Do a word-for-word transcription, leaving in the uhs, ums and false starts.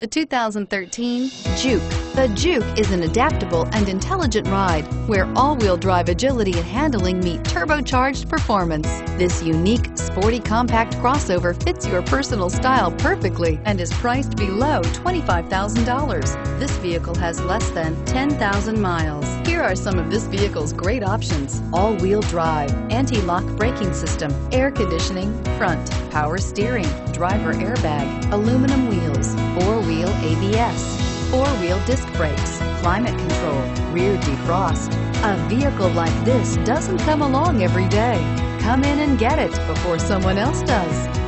The two thousand thirteen Juke. The Juke is an adaptable and intelligent ride where all-wheel drive agility and handling meet turbocharged performance. This unique, sporty, compact crossover fits your personal style perfectly and is priced below twenty-five thousand dollars. This vehicle has less than ten thousand miles. Here are some of this vehicle's great options: all-wheel drive, anti-lock braking system, air conditioning, front, power steering, driver airbag, aluminum wheels, four-wheel A B S, four-wheel disc brakes, climate control, rear defrost. A vehicle like this doesn't come along every day. Come in and get it before someone else does.